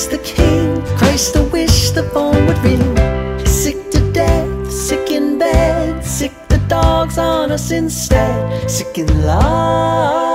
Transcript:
Christ the King, Christ the wish the phone would ring. Sick to death, sick in bed, sick the dogs on us instead, sick in love.